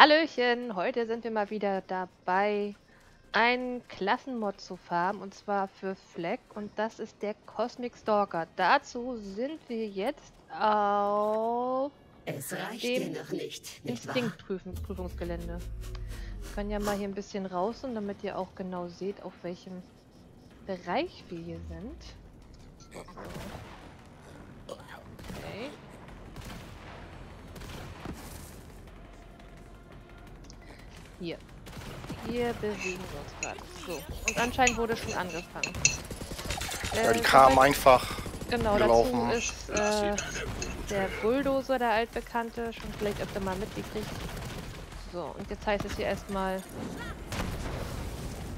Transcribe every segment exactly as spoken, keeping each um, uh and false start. Hallöchen, heute sind wir mal wieder dabei, einen Klassenmod zu farmen, und zwar für Fleck, und das ist der Cosmic Stalker. Dazu sind wir jetzt auf es reicht dem dir noch nicht, nicht Instinktprüfungsgelände. Wir können ja mal hier ein bisschen raus, und damit ihr auch genau seht, auf welchem Bereich wir hier sind. Okay. Hier. Hier bewegen wir uns gerade. So. Und anscheinend wurde schon angefangen. Äh, ja, die kamen einfach genau, gelaufen. Dazu ist äh, der Bulldozer, der altbekannte, schon vielleicht öfter mal mitgekriegt. So, und jetzt heißt es hier erstmal...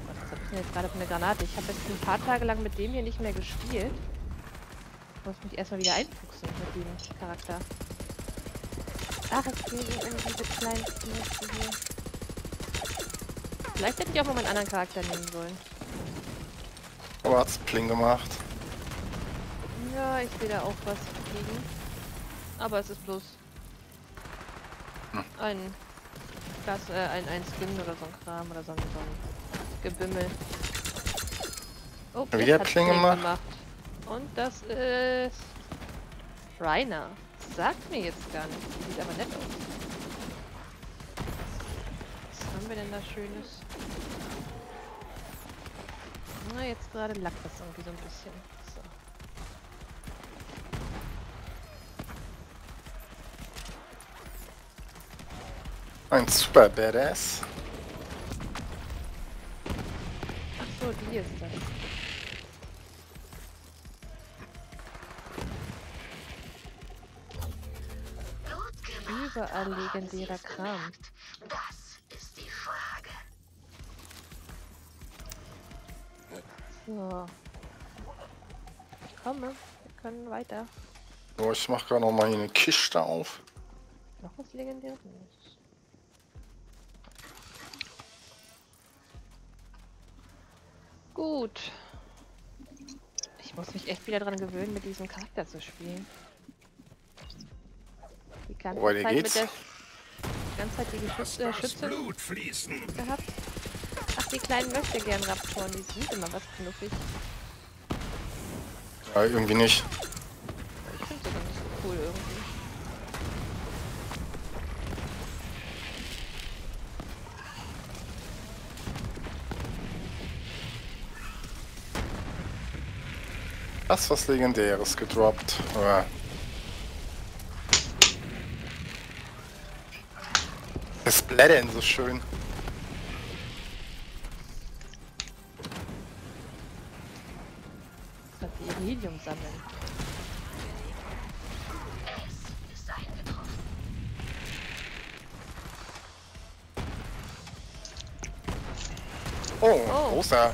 Was hab ich denn jetzt gerade für eine Granate? Ich habe jetzt ein paar Tage lang mit dem hier nicht mehr gespielt. Ich muss mich erstmal wieder einfuchsen mit dem Charakter. Ach, es geht um diese kleinen Knieste hier. Vielleicht hätte ich auch mal meinen anderen Charakter nehmen sollen. Aber hat's Pling gemacht. Ja, ich will da auch was kriegen. Aber es ist bloß hm. ein, das, äh, ein, ein Skin oder so ein Kram oder so ein, so ein Gebimmel. Oh, wieder Pling gemacht. gemacht. Und das ist Rainer. Sagt mir jetzt gar nichts. Sieht aber nett aus. Was haben wir denn da Schönes? Na, jetzt gerade lag das irgendwie so ein bisschen. So. Ein super Badass. Ach so, die ist das. Überall legendärer Kram. So. Ich komme, wir können weiter. Oh, ich mach gerade noch mal hier eine Kiste auf. Noch was Legendäres? Gut. Ich muss mich echt wieder dran gewöhnen, mit diesem Charakter zu spielen. Die ganze oh, Zeit geht's? mit der die ganze Zeit die Geschütze, äh, Schütze gehabt. Ach, die Kleinen möchte gern Raptoren, die sind immer was knuffig. Ja, irgendwie nicht. Ich finde das nicht so cool irgendwie. Das was Legendäres gedroppt. Ja. Das Blättern so schön. Helium sammeln. Es ist eingetroffen. Oh, oh, großer.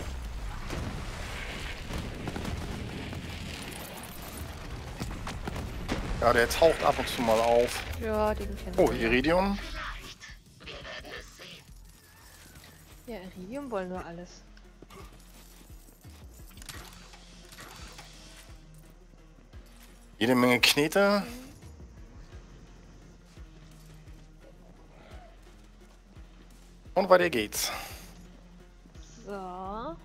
Ja, der taucht ab und zu mal auf. Ja, den kennen wir. Oh, Iridium. Wir werden es sehen. Ja, Iridium wollen wir alles. Jede Menge Knete. Und weiter geht's. So.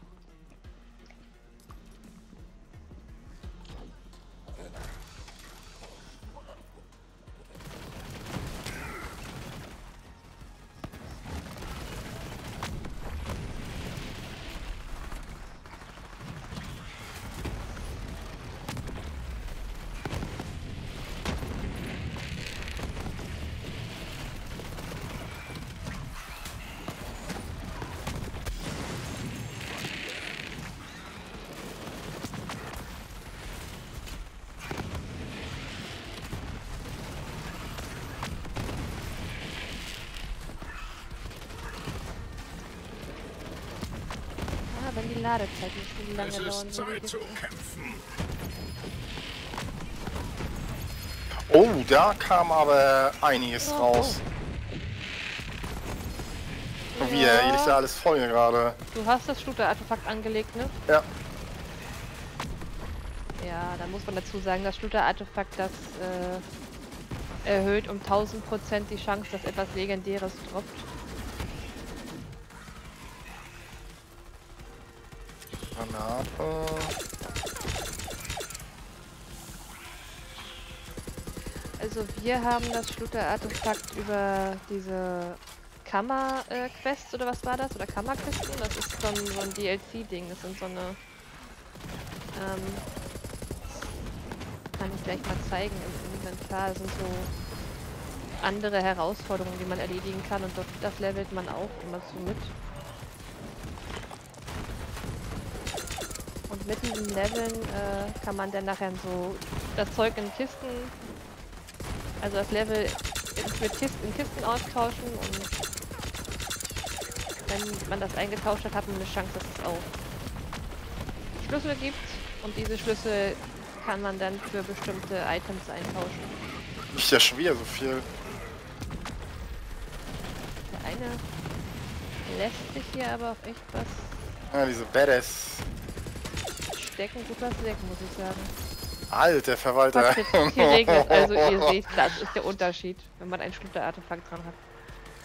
Ladezeit nicht so lange dauern. Es ist Zeit zu kämpfen. Oh, da kam aber einiges oh, raus. Oh. Wie, ja. Hier ist ja alles voll gerade. Du hast das Shlooter-Artefakt angelegt, ne? Ja. Ja, da muss man dazu sagen, das Shlooter-Artefakt, das äh, erhöht um tausend Prozent die Chance, dass etwas Legendäres droppt. Granate. Also wir haben das Shlooter-Artefakt über diese Kammer-Quest äh, oder was war das? Oder Kammerquesten? Das ist so ein, so ein D L C-Ding. Das sind so eine... Ähm, kann ich gleich mal zeigen im Inventar. Das sind so andere Herausforderungen, die man erledigen kann, und dort, das levelt man auch immer so mit. Und mit diesen Leveln äh, kann man dann nachher so das Zeug in Kisten, also das Level mit Kisten, in Kisten austauschen, und wenn man das eingetauscht hat, hat man eine Chance, dass es auch Schlüssel gibt, und diese Schlüssel kann man dann für bestimmte Items eintauschen. Nicht ja schon wieder so viel. Der eine lässt sich hier aber auf echt was... Ah, diese Badass. Stecken, gut was lecken, muss ich sagen. Alter Verwalter. Fast, hier regnet, also ihr seht, das ist der Unterschied, wenn man ein Shlooter-Artefakt dran hat.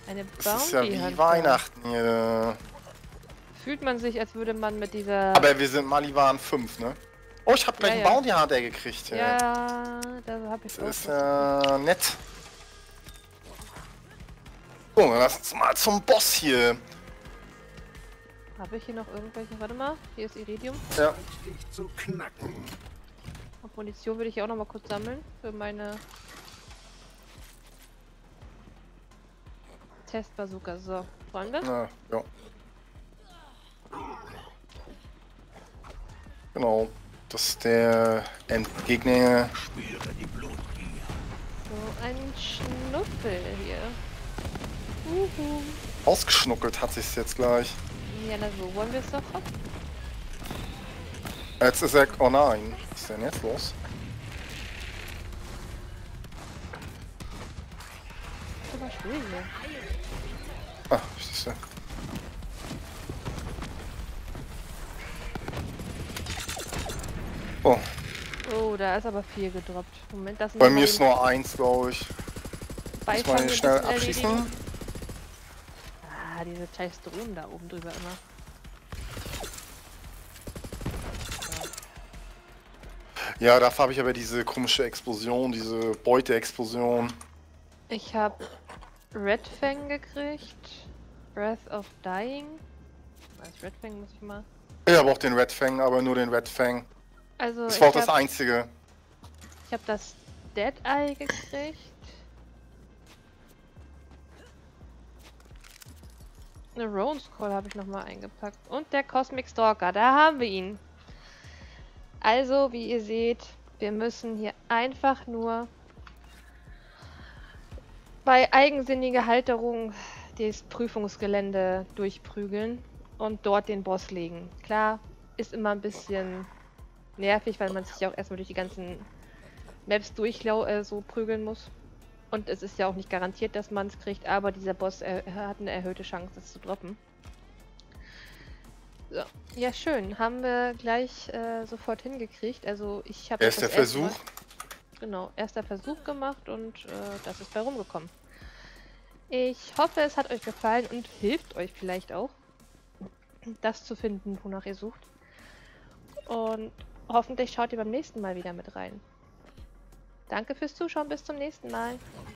Eine Das ist ja wie Weihnachten hier. Fühlt man sich, als würde man mit dieser... Aber wir sind Maliwan fünf, ne? Oh, ich hab gleich ja, einen ja. Bounty Hunter gekriegt. Ja, ja das hab ich das auch. Das ist ja äh, nett. So, dann lass uns mal zum Boss hier. Habe ich hier noch irgendwelche? Warte mal, hier ist Iridium. Ja. Und Munition würde ich hier auch noch mal kurz sammeln für meine Testbazooka. So, wollen wir? Ja, ja. Genau. Das ist der Endgegner. So ein Schnuppel hier. Uhu. Ausgeschnuckelt hat sich's jetzt gleich. Ja, na so wollen wir es doch ab. Jetzt ist er... Oh nein. Was ist denn jetzt los? Das ist aber schwierig, ne? Ah, was ist das? Oh. Oh, da ist aber viel gedroppt. Moment, das Bei mir ist nur eins, glaube ich. Muss man hier schnell abschießen. Erledigen. Ah, diese scheiß Drohnen da oben drüber immer. Ja, dafür habe ich aber diese komische Explosion, diese Beute-Explosion. Ich habe Red Fang gekriegt. Breath of Dying. Als Red Fang muss ich mal... Ich habe auch den Red Fang, aber nur den Red Fang. Also das war auch das Einzige. Ich habe das Dead Eye gekriegt. Eine Roadscroll habe ich nochmal eingepackt. Und der Cosmic Stalker, da haben wir ihn. Also, wie ihr seht, wir müssen hier einfach nur bei eigensinniger Halterung das Prüfungsgelände durchprügeln und dort den Boss legen. Klar, ist immer ein bisschen... nervig, weil man sich ja auch erstmal durch die ganzen Maps durchlau äh, so prügeln muss. Und es ist ja auch nicht garantiert, dass man es kriegt, aber dieser Boss äh, hat eine erhöhte Chance, das zu droppen. So. Ja, schön. Haben wir gleich äh, sofort hingekriegt. Also ich habe erster Versuch. Genau, erster Versuch gemacht und äh, das ist bei rumgekommen. Ich hoffe, es hat euch gefallen und hilft euch vielleicht auch, das zu finden, wonach ihr sucht. Und hoffentlich schaut ihr beim nächsten Mal wieder mit rein. Danke fürs Zuschauen, bis zum nächsten Mal.